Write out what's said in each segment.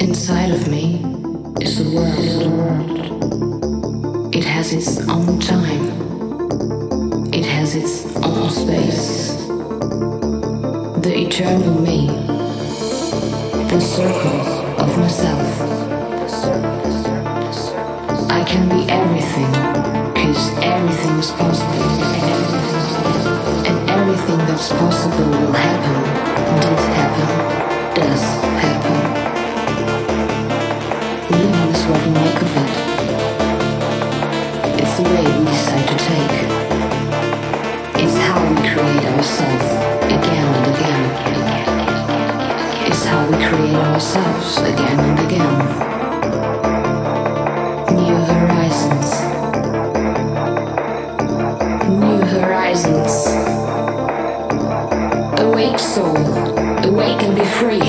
Inside of me is the world. It has its own time. It has its own space. The eternal me. The circle of myself. I can be everything, because everything is possible. And everything that's possible will happen, does happen, does happen. Living is what we make of it. It's the way we decide to take. It's how we create ourselves again and again. It's how we create ourselves again and again. New horizons. New horizons. Awake, soul. Awake and be free.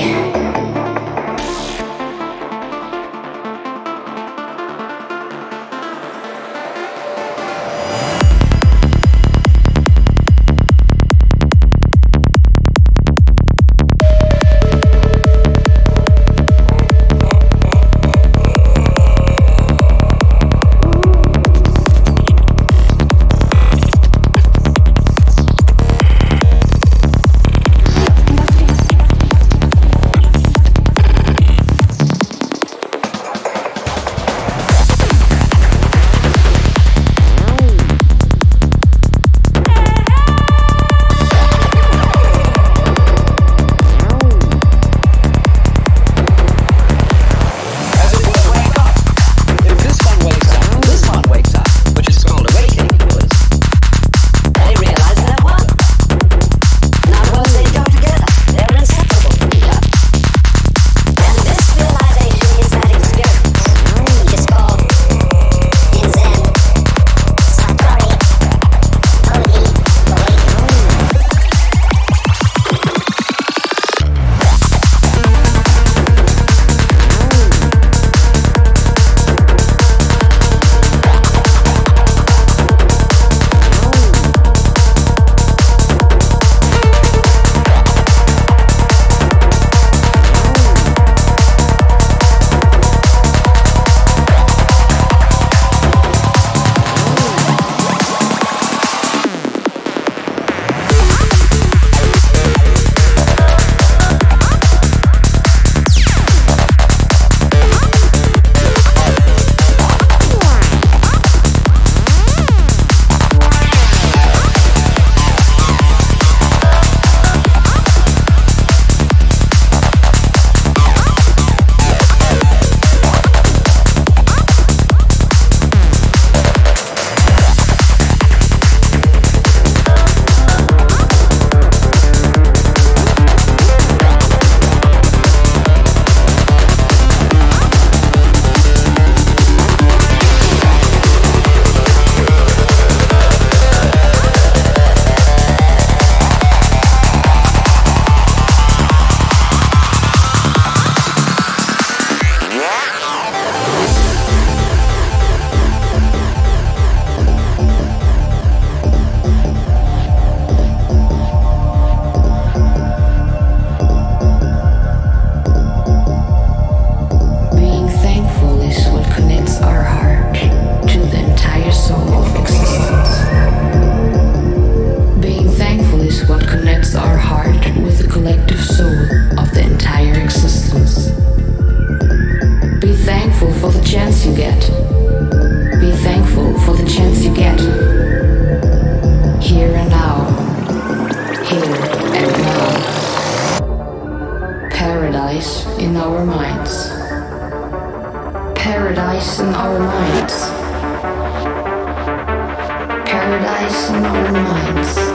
Be thankful for the chance you get. Here and now. Here and now. Paradise in our minds. Paradise in our minds. Paradise in our minds.